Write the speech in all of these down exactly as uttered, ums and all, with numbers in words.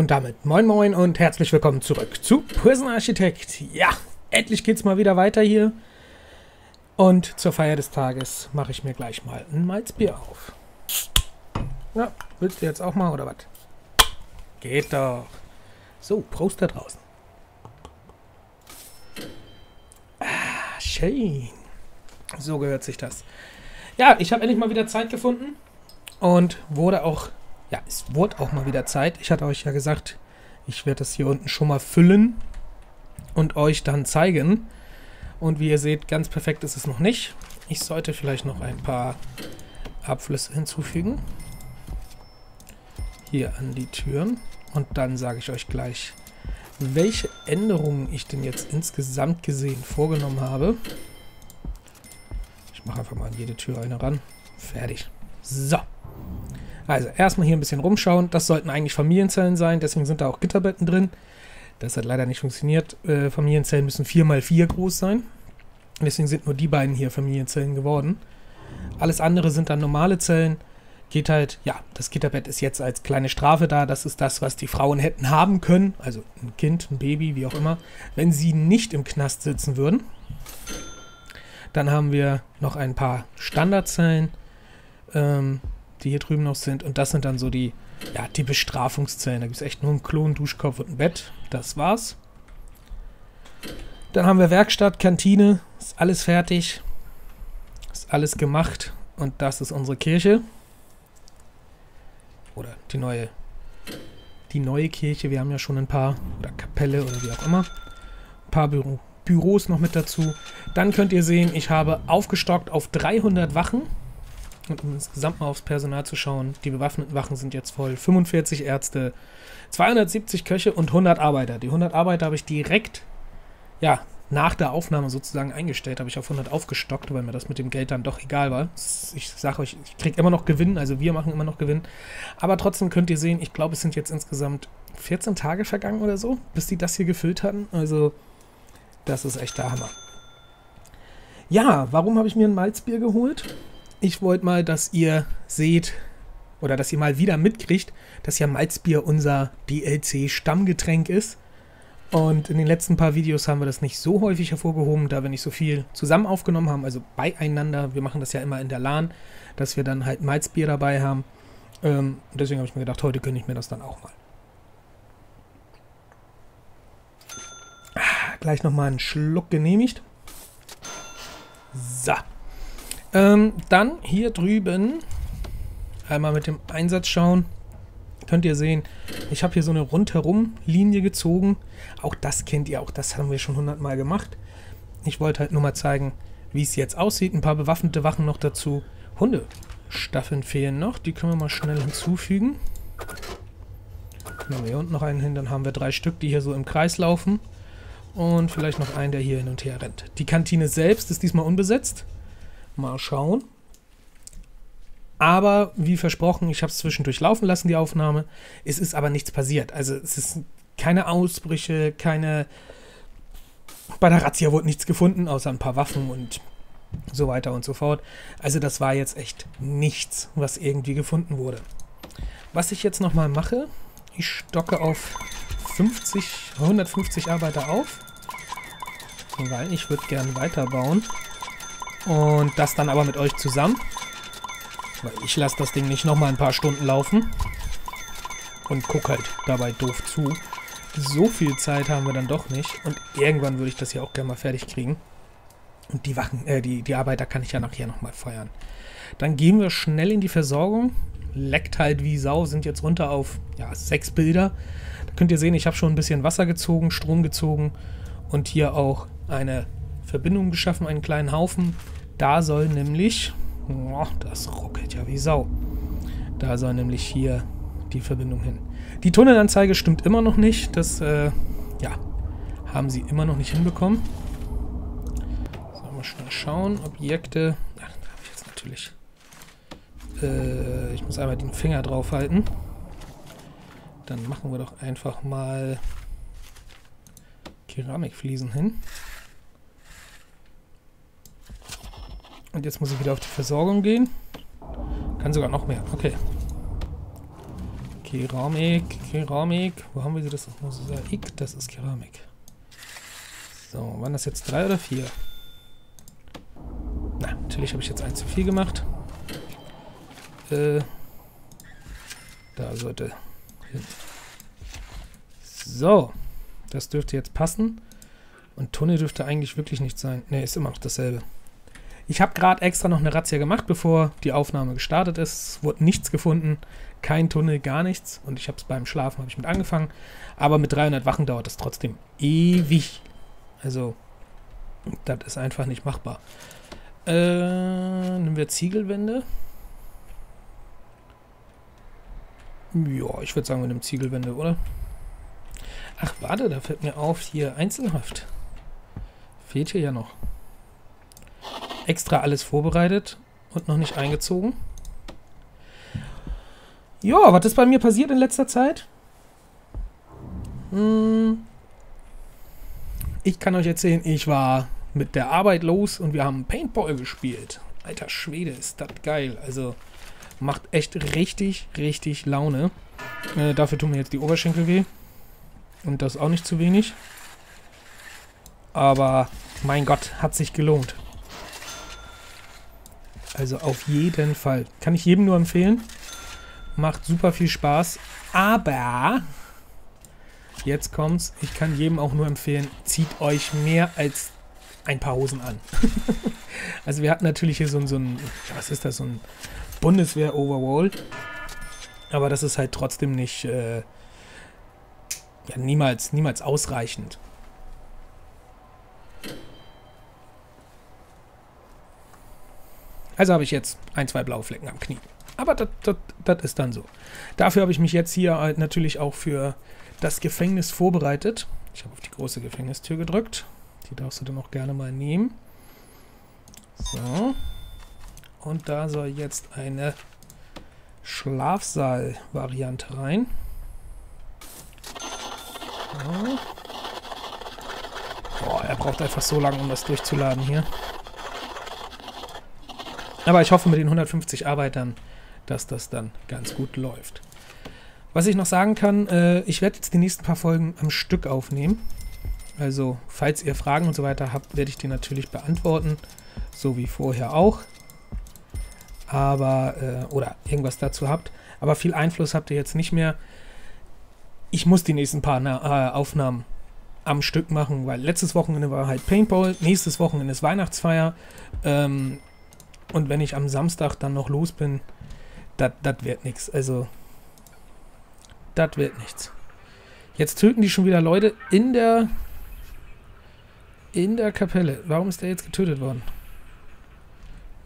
Und damit moin moin und herzlich willkommen zurück zu Prison Architect. Ja, endlich geht's mal wieder weiter hier. Und zur Feier des Tages mache ich mir gleich mal ein Malzbier auf. Ja, willst du jetzt auch mal oder was? Geht doch. So, Prost da draußen. Ah, schön. So gehört sich das. Ja, ich habe endlich mal wieder Zeit gefunden und wurde auch... Ja, es wurde auch mal wieder Zeit. Ich hatte euch ja gesagt, ich werde das hier unten schon mal füllen und euch dann zeigen. Und wie ihr seht, ganz perfekt ist es noch nicht. Ich sollte vielleicht noch ein paar Abflüsse hinzufügen. Hier an die Türen. Und dann sage ich euch gleich, welche Änderungen ich denn jetzt insgesamt gesehen vorgenommen habe. Ich mache einfach mal an jede Tür eine ran. Fertig. So. Also erstmal hier ein bisschen rumschauen. Das sollten eigentlich Familienzellen sein, deswegen sind da auch Gitterbetten drin. Das hat leider nicht funktioniert. Äh, Familienzellen müssen vier mal vier groß sein. Deswegen sind nur die beiden hier Familienzellen geworden. Alles andere sind dann normale Zellen. Geht halt, ja, das Gitterbett ist jetzt als kleine Strafe da. Das ist das, was die Frauen hätten haben können. Also ein Kind, ein Baby, wie auch immer. Wenn sie nicht im Knast sitzen würden. Dann haben wir noch ein paar Standardzellen. Ähm... die hier drüben noch sind. Und das sind dann so die, ja, die Bestrafungszellen. Da gibt es echt nur einen Klo, einen Duschkopf und ein Bett. Das war's. Dann haben wir Werkstatt, Kantine. Ist alles fertig. Ist alles gemacht. Und das ist unsere Kirche. Oder die neue, die neue Kirche. Wir haben ja schon ein paar. Oder Kapelle oder wie auch immer. Ein paar Büro, Büros noch mit dazu. Dann könnt ihr sehen, ich habe aufgestockt auf dreihundert Wachen. Und um insgesamt mal aufs Personal zu schauen, die bewaffneten Wachen sind jetzt voll, fünfundvierzig Ärzte, zweihundertsiebzig Köche und hundert Arbeiter. Die hundert Arbeiter habe ich direkt, ja, nach der Aufnahme sozusagen eingestellt, habe ich auf hundert aufgestockt, weil mir das mit dem Geld dann doch egal war. Ich sage euch, ich kriege immer noch Gewinn, also wir machen immer noch Gewinn. Aber trotzdem könnt ihr sehen, ich glaube, es sind jetzt insgesamt vierzehn Tage vergangen oder so, bis die das hier gefüllt hatten. Also, das ist echt der Hammer. Ja, warum habe ich mir ein Malzbier geholt? Ich wollte mal, dass ihr seht oder dass ihr mal wieder mitkriegt, dass ja Malzbier unser D L C-Stammgetränk ist. Und in den letzten paar Videos haben wir das nicht so häufig hervorgehoben, da wir nicht so viel zusammen aufgenommen haben, also beieinander. Wir machen das ja immer in der LAN, dass wir dann halt Malzbier dabei haben. Ähm, deswegen habe ich mir gedacht, heute gönne ich mir das dann auch mal. Ah, gleich nochmal einen Schluck genehmigt. So. Ähm, dann hier drüben einmal mit dem Einsatz schauen, könnt ihr sehen, ich habe hier so eine rundherum Linie gezogen, auch das kennt ihr, auch das haben wir schon hundertmal gemacht. Ich wollte halt nur mal zeigen, wie es jetzt aussieht, ein paar bewaffnete Wachen noch dazu, Hundestaffeln fehlen noch, die können wir mal schnell hinzufügen. Nehmen wir hier unten noch einen hin, dann haben wir drei Stück, die hier so im Kreis laufen und vielleicht noch einen, der hier hin und her rennt. Die Kantine selbst ist diesmal unbesetzt. Mal schauen. Aber wie versprochen, ich habe es zwischendurch laufen lassen, die Aufnahme. Es ist aber nichts passiert. Also es ist keine Ausbrüche, keine... Bei der Razzia wurde nichts gefunden, außer ein paar Waffen und so weiter und so fort. Also das war jetzt echt nichts, was irgendwie gefunden wurde. Was ich jetzt nochmal mache, ich stocke auf fünfzig, hundertfünfzig Arbeiter auf, weil ich würde gerne weiterbauen. Und das dann aber mit euch zusammen. Weil ich lasse das Ding nicht nochmal ein paar Stunden laufen. Und gucke halt dabei doof zu. So viel Zeit haben wir dann doch nicht. Und irgendwann würde ich das hier auch gerne mal fertig kriegen. Und die Wachen, äh, die, die Arbeiter kann ich ja nachher nochmal feuern. Dann gehen wir schnell in die Versorgung. Leckt halt wie Sau, sind jetzt runter auf, ja, sechs Bilder. Da könnt ihr sehen, ich habe schon ein bisschen Wasser gezogen, Strom gezogen. Und hier auch eine... Verbindung geschaffen, einen kleinen Haufen. Da soll nämlich, oh, das ruckelt ja wie Sau, da soll nämlich hier die Verbindung hin. Die Tunnelanzeige stimmt immer noch nicht, das äh, ja, haben sie immer noch nicht hinbekommen. Sollen wir schnell schauen, Objekte, ach, da habe ich jetzt natürlich, äh, ich muss einmal den Finger drauf halten. Dann machen wir doch einfach mal Keramikfliesen hin. Und jetzt muss ich wieder auf die Versorgung gehen. Kann sogar noch mehr. Okay. Keramik, Keramik. Wo haben wir sie? Das ist unser Ick, das ist Keramik. So, waren das jetzt drei oder vier? Na, natürlich habe ich jetzt eins zu viel gemacht. Äh, da sollte hin. So, das dürfte jetzt passen. Und Tunnel dürfte eigentlich wirklich nicht sein. Ne, ist immer noch dasselbe. Ich habe gerade extra noch eine Razzia gemacht, bevor die Aufnahme gestartet ist. Es wurde nichts gefunden, kein Tunnel, gar nichts. Und ich habe es beim Schlafen habe ich mit angefangen. Aber mit dreihundert Wachen dauert das trotzdem ewig. Also, das ist einfach nicht machbar. Äh, nehmen wir Ziegelwände. Ja, ich würde sagen, wir nehmen Ziegelwände, oder? Ach, warte, da fällt mir auf, hier Einzelhaft. Fehlt hier ja noch. Extra alles vorbereitet und noch nicht eingezogen. Ja, was ist bei mir passiert in letzter Zeit? Hm. Ich kann euch erzählen, ich war mit der Arbeit los und wir haben Paintball gespielt. Alter Schwede, ist das geil. Also macht echt richtig, richtig Laune. Äh, dafür tun mir jetzt die Oberschenkel weh. Und das auch nicht zu wenig. Aber mein Gott, hat sich gelohnt. Also auf jeden Fall. Kann ich jedem nur empfehlen. Macht super viel Spaß. Aber jetzt kommt's. Ich kann jedem auch nur empfehlen, zieht euch mehr als ein paar Hosen an. Also wir hatten natürlich hier so ein, so ein was ist das, so ein Bundeswehr-Overall. Aber das ist halt trotzdem nicht... Äh, Ja, niemals, niemals ausreichend. Also habe ich jetzt ein, zwei blaue Flecken am Knie. Aber das ist dann so. Dafür habe ich mich jetzt hier natürlich auch für das Gefängnis vorbereitet. Ich habe auf die große Gefängnistür gedrückt. Die darfst du dann auch gerne mal nehmen. So. Und da soll jetzt eine Schlafsaal-Variante rein. Boah, er braucht einfach so lange, um das durchzuladen hier. Aber ich hoffe mit den hundertfünfzig Arbeitern, dass das dann ganz gut läuft. Was ich noch sagen kann, äh, ich werde jetzt die nächsten paar Folgen am Stück aufnehmen. Also, falls ihr Fragen und so weiter habt, werde ich die natürlich beantworten. So wie vorher auch. Aber, äh, oder irgendwas dazu habt. Aber viel Einfluss habt ihr jetzt nicht mehr. Ich muss die nächsten paar äh, Aufnahmen am Stück machen, weil letztes Wochenende war halt Paintball, nächstes Wochenende ist Weihnachtsfeier ähm, und wenn ich am Samstag dann noch los bin, das wird nichts. Also, das wird nichts. Jetzt töten die schon wieder Leute in der in der Kapelle. Warum ist der jetzt getötet worden?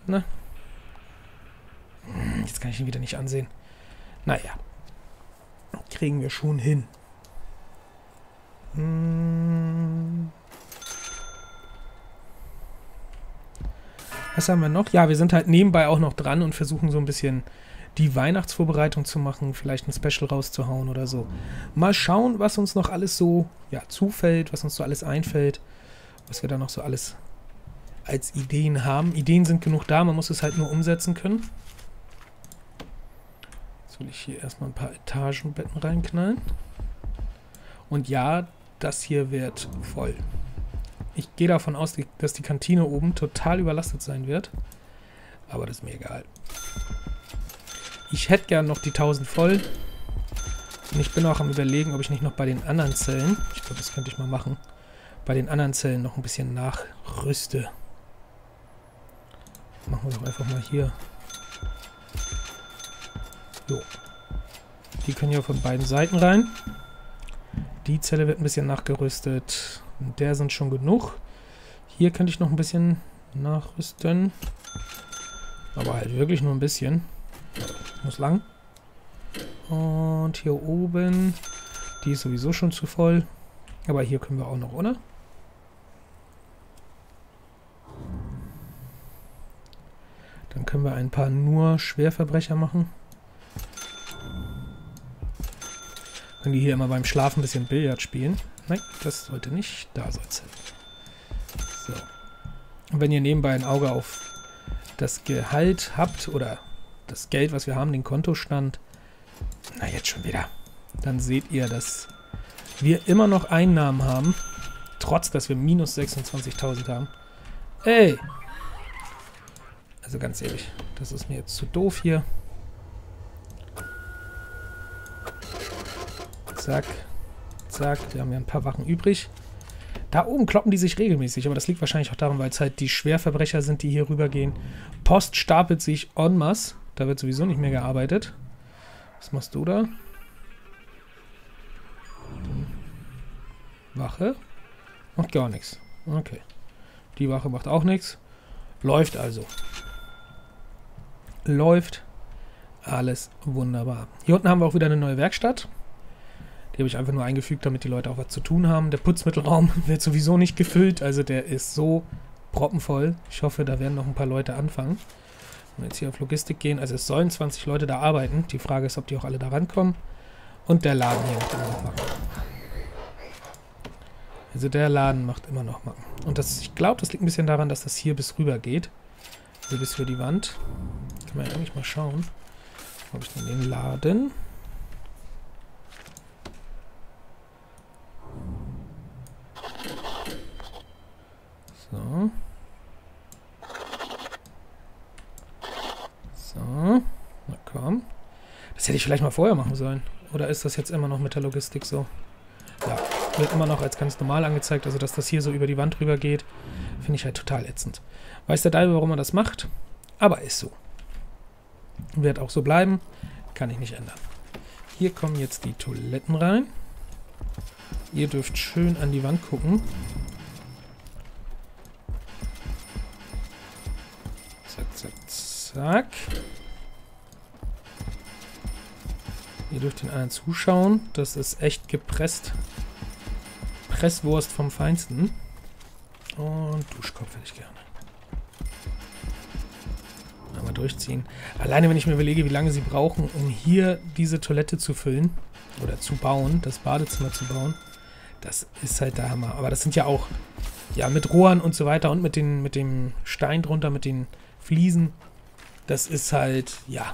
Na? Jetzt kann ich ihn wieder nicht ansehen. Naja. Kriegen wir schon hin. Hm. Was haben wir noch? Ja, wir sind halt nebenbei auch noch dran und versuchen so ein bisschen die Weihnachtsvorbereitung zu machen, vielleicht ein Special rauszuhauen oder so. Mal schauen, was uns noch alles so ja, zufällt, was uns so alles einfällt, was wir da noch so alles als Ideen haben. Ideen sind genug da, man muss es halt nur umsetzen können. Soll ich hier erstmal ein paar Etagenbetten reinknallen. Und ja, das hier wird voll. Ich gehe davon aus, dass die Kantine oben total überlastet sein wird. Aber das ist mir egal. Ich hätte gern noch die tausend voll. Und ich bin auch am Überlegen, ob ich nicht noch bei den anderen Zellen, ich glaube, das könnte ich mal machen, bei den anderen Zellen noch ein bisschen nachrüste. Machen wir doch einfach mal hier. Jo. Die können ja von beiden Seiten rein. Die Zelle wird ein bisschen nachgerüstet. Und der sind schon genug. Hier könnte ich noch ein bisschen nachrüsten. Aber halt wirklich nur ein bisschen. Muss lang. Und hier oben. Die ist sowieso schon zu voll. Aber hier können wir auch noch, oder? Dann können wir ein paar nur Schwerverbrecher machen. Können die hier immer beim Schlafen ein bisschen Billard spielen? Nein, das sollte nicht. Da soll es hin. So. Und wenn ihr nebenbei ein Auge auf das Gehalt habt oder das Geld, was wir haben, den Kontostand, Na, jetzt schon wieder. Dann seht ihr, dass wir immer noch Einnahmen haben. Trotz, dass wir minus sechsundzwanzigtausend haben. Ey! Also ganz ehrlich, das ist mir jetzt zu doof hier. Zack, zack. Wir haben ja ein paar Wachen übrig. Da oben kloppen die sich regelmäßig, aber das liegt wahrscheinlich auch daran, weil es halt die Schwerverbrecher sind, die hier rübergehen. Post stapelt sich en masse. Da wird sowieso nicht mehr gearbeitet. Was machst du da? Wache. Macht gar nichts. Okay. Die Wache macht auch nichts. Läuft also. Läuft. Alles wunderbar. Hier unten haben wir auch wieder eine neue Werkstatt. Die habe ich einfach nur eingefügt, damit die Leute auch was zu tun haben. Der Putzmittelraum wird sowieso nicht gefüllt. Also der ist so proppenvoll. Ich hoffe, da werden noch ein paar Leute anfangen. Wenn wir jetzt hier auf Logistik gehen. Also es sollen zwanzig Leute da arbeiten. Die Frage ist, ob die auch alle da rankommen. Und der Laden hier macht immer noch Macken. Also der Laden macht immer noch Macken. Und das, ich glaube, das liegt ein bisschen daran, dass das hier bis rüber geht. Also bis für die Wand. Kann man ja eigentlich mal schauen. Ob ich dann den Laden... So. So. Na komm. Das hätte ich vielleicht mal vorher machen sollen. Oder ist das jetzt immer noch mit der Logistik so? Ja, wird immer noch als ganz normal angezeigt. Also, dass das hier so über die Wand rüber geht, finde ich halt total ätzend. Weiß der Teufel, warum man das macht? Aber ist so. Wird auch so bleiben. Kann ich nicht ändern. Hier kommen jetzt die Toiletten rein. Ihr dürft schön an die Wand gucken. Zack, zack. Ihr dürft den anderen zuschauen. Das ist echt gepresst. Presswurst vom Feinsten. Und Duschkopf hätte ich gerne. Einmal durchziehen. Alleine, wenn ich mir überlege, wie lange sie brauchen, um hier diese Toilette zu füllen. Oder zu bauen. Das Badezimmer zu bauen. Das ist halt der Hammer. Aber das sind ja auch... Ja, mit Rohren und so weiter. Und mit, den, mit dem Stein drunter, mit den... Fliesen, das ist halt, ja,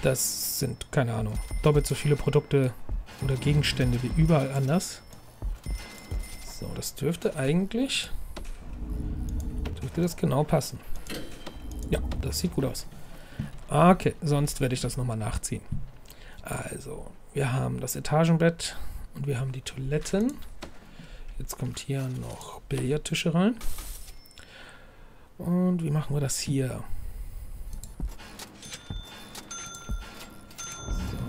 das sind, keine Ahnung, doppelt so viele Produkte oder Gegenstände wie überall anders. So, das dürfte eigentlich, dürfte das genau passen. Ja, das sieht gut aus. Okay, sonst werde ich das nochmal nachziehen. Also, wir haben das Etagenbett und wir haben die Toiletten. Jetzt kommt hier noch Billardtische rein. Und wie machen wir das hier?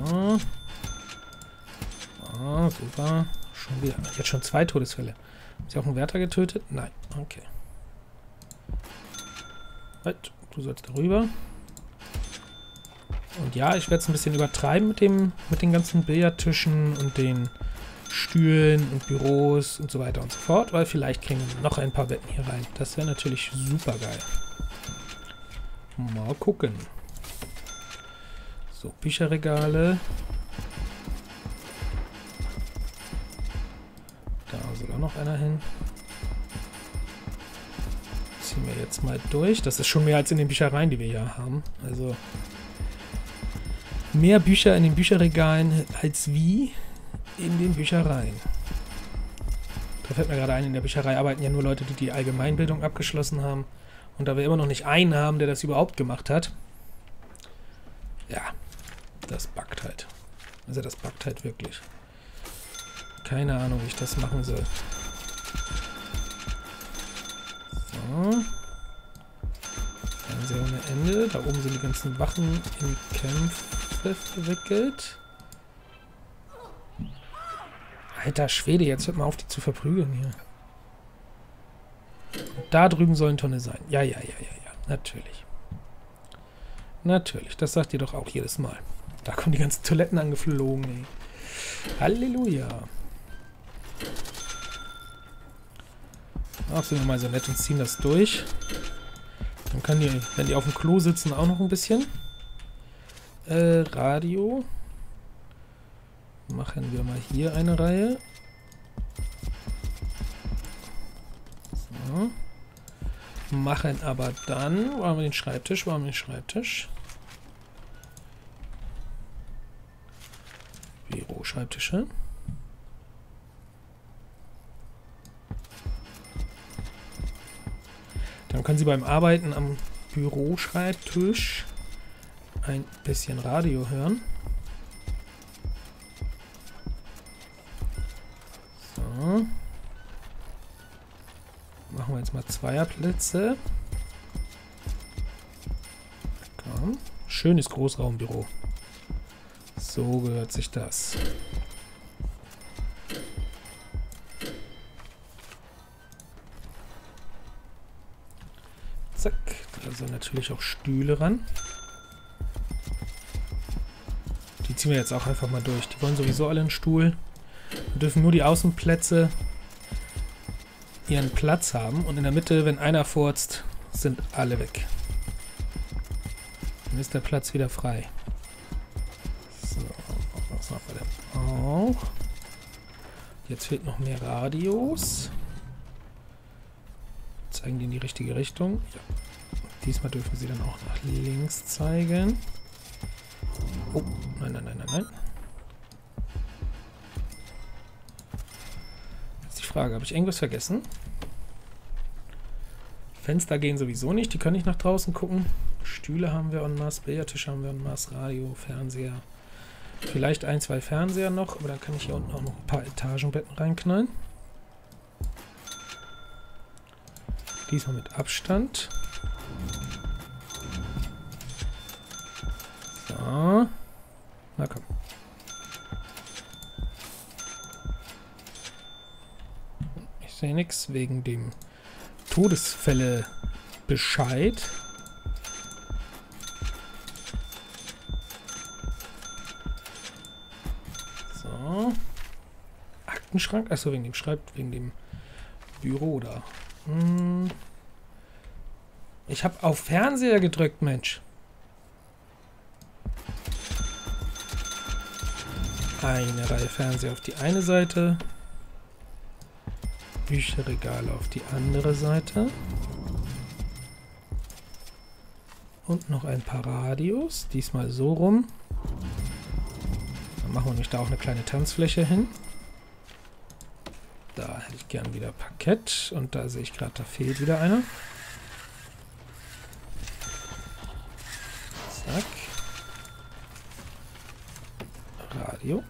So. Ah, super. Schon wieder. Jetzt schon zwei Todesfälle. Ist ja auch ein Wärter getötet? Nein. Okay. Halt, du sollst darüber. Und ja, ich werde es ein bisschen übertreiben mit dem, mit den ganzen Billardtischen und den Stühlen und Büros und so weiter und so fort, weil vielleicht kriegen wir noch ein paar Betten hier rein. Das wäre natürlich super geil. Mal gucken. So, Bücherregale. Da soll auch noch einer hin. Ziehen wir jetzt mal durch. Das ist schon mehr als in den Büchereien, die wir hier haben. Also mehr Bücher in den Bücherregalen als wie in den Büchereien. Da fällt mir gerade ein, in der Bücherei arbeiten ja nur Leute, die die Allgemeinbildung abgeschlossen haben. Und da wir immer noch nicht einen haben, der das überhaupt gemacht hat. Ja, das buggt halt. Also das buggt halt wirklich. Keine Ahnung, wie ich das machen soll. So. Fernseher ohne Ende. Da oben sind die ganzen Wachen in Kämpfe verwickelt. Alter Schwede, jetzt hört mal auf, die zu verprügeln hier. Und da drüben sollen Tonne sein. Ja, ja, ja, ja, ja. Natürlich. Natürlich. Das sagt ihr doch auch jedes Mal. Da kommen die ganzen Toiletten angeflogen, ey. Halleluja. Ach, sind wir mal so nett und ziehen das durch. Dann können die, wenn die auf dem Klo sitzen, auch noch ein bisschen. Äh, Radio... Machen wir mal hier eine Reihe. So. Machen aber dann... Wo haben wir den Schreibtisch? Wo haben wir den Schreibtisch? Büroschreibtische. Dann können Sie beim Arbeiten am Büroschreibtisch ein bisschen Radio hören. So. Machen wir jetzt mal Zweierplätze. Komm. Schönes Großraumbüro. So gehört sich das. Zack. Da sind natürlich auch Stühle ran. Die ziehen wir jetzt auch einfach mal durch. Die wollen sowieso alle einen Stuhl. Wir dürfen nur die Außenplätze ihren Platz haben. Und in der Mitte, wenn einer furzt, sind alle weg. Dann ist der Platz wieder frei. So, was machen wir denn auch? Jetzt fehlt noch mehr Radios. Zeigen die in die richtige Richtung. Ja. Diesmal dürfen sie dann auch nach links zeigen. Oh, nein, nein, nein, nein, nein. Jetzt die Frage, habe ich irgendwas vergessen? Fenster gehen sowieso nicht, die können nicht nach draußen gucken. Stühle haben wir en masse, Billardtische haben wir en masse, Radio, Fernseher. Vielleicht ein, zwei Fernseher noch, aber da kann ich hier unten auch noch ein paar Etagenbetten reinknallen. Diesmal mit Abstand. So. Na komm. Ich sehe nichts wegen dem Todesfälle-Bescheid. Schrank, achso, wegen dem Schreibt, wegen dem Büro da. Hm. Ich habe auf Fernseher gedrückt, Mensch. Eine Reihe Fernseher auf die eine Seite. Bücherregale auf die andere Seite. Und noch ein paar Radios. Diesmal so rum. Dann machen wir nämlich da auch eine kleine Tanzfläche hin. Da hätte ich gern wieder Parkett und da sehe ich gerade, da fehlt wieder einer. Zack. Radio.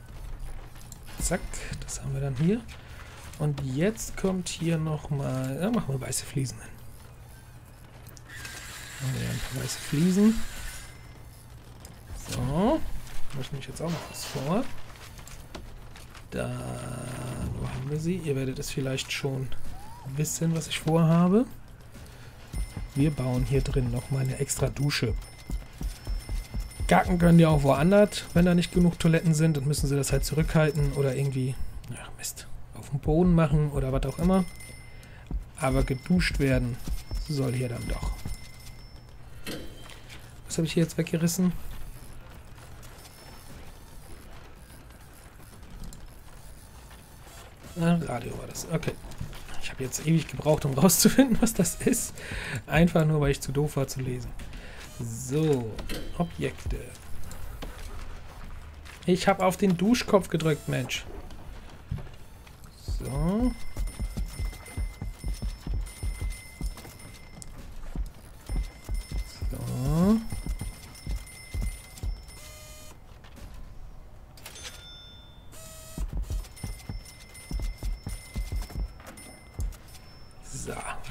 Zack, das haben wir dann hier. Und jetzt kommt hier nochmal, da machen wir weiße Fliesen hin. Machen wir ein paar weiße Fliesen. So, da möchte ich jetzt auch noch was vor. Da haben wir sie. Ihr werdet es vielleicht schon wissen, was ich vorhabe. Wir bauen hier drin nochmal eine extra Dusche. Gacken können die auch woanders, wenn da nicht genug Toiletten sind. Dann müssen sie das halt zurückhalten oder irgendwie, ja, Mist, auf dem Boden machen oder was auch immer. Aber geduscht werden soll hier dann doch. Was habe ich hier jetzt weggerissen? Radio war das. Okay. Ich habe jetzt ewig gebraucht, um rauszufinden, was das ist. Einfach nur, weil ich zu doof war zu lesen. So. Objekte. Ich habe auf den Duschkopf gedrückt, Mensch. So. So.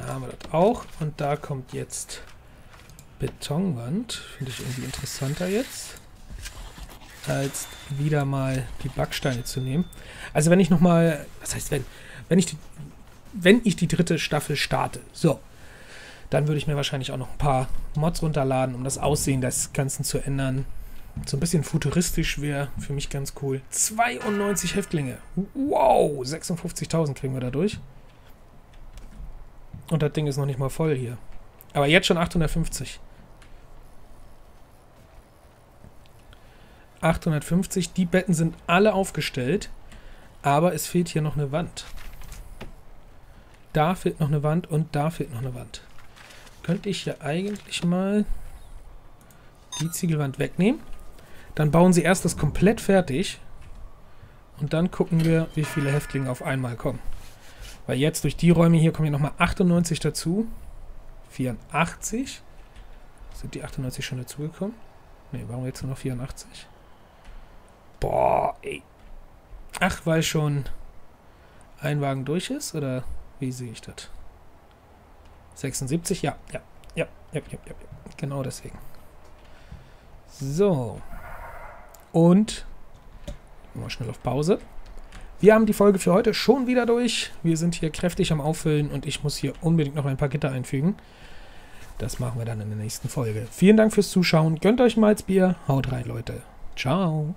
Haben wir das auch. Und da kommt jetzt Betonwand. Finde ich irgendwie interessanter jetzt, als wieder mal die Backsteine zu nehmen. Also wenn ich nochmal, was heißt wenn, wenn ich, die, wenn ich die dritte Staffel starte, so, dann würde ich mir wahrscheinlich auch noch ein paar Mods runterladen, um das Aussehen des Ganzen zu ändern. So ein bisschen futuristisch wäre für mich ganz cool. zweiundneunzig Häftlinge. Wow, sechsundfünfzigtausend kriegen wir dadurch. Und das Ding ist noch nicht mal voll hier. Aber jetzt schon achthundertfünfzig. achthundertfünfzig. Die Betten sind alle aufgestellt. Aber es fehlt hier noch eine Wand. Da fehlt noch eine Wand und da fehlt noch eine Wand. Könnte ich hier eigentlich mal die Ziegelwand wegnehmen. Dann bauen sie erst das komplett fertig. Und dann gucken wir, wie viele Häftlinge auf einmal kommen. Weil jetzt durch die Räume hier kommen ja nochmal achtundneunzig dazu. vierundachtzig. Sind die achtundneunzig schon dazugekommen? Ne, warum jetzt nur noch vierundachtzig? Boah, ey. Ach, weil schon ein Wagen durch ist? Oder wie sehe ich das? sechsundsiebzig? Ja, ja, ja, ja, ja, ja. Genau deswegen. So. Und mal schnell auf Pause. Wir haben die Folge für heute schon wieder durch. Wir sind hier kräftig am Auffüllen und ich muss hier unbedingt noch ein paar Gitter einfügen. Das machen wir dann in der nächsten Folge. Vielen Dank fürs Zuschauen. Gönnt euch mal ein Bier. Haut rein, Leute. Ciao.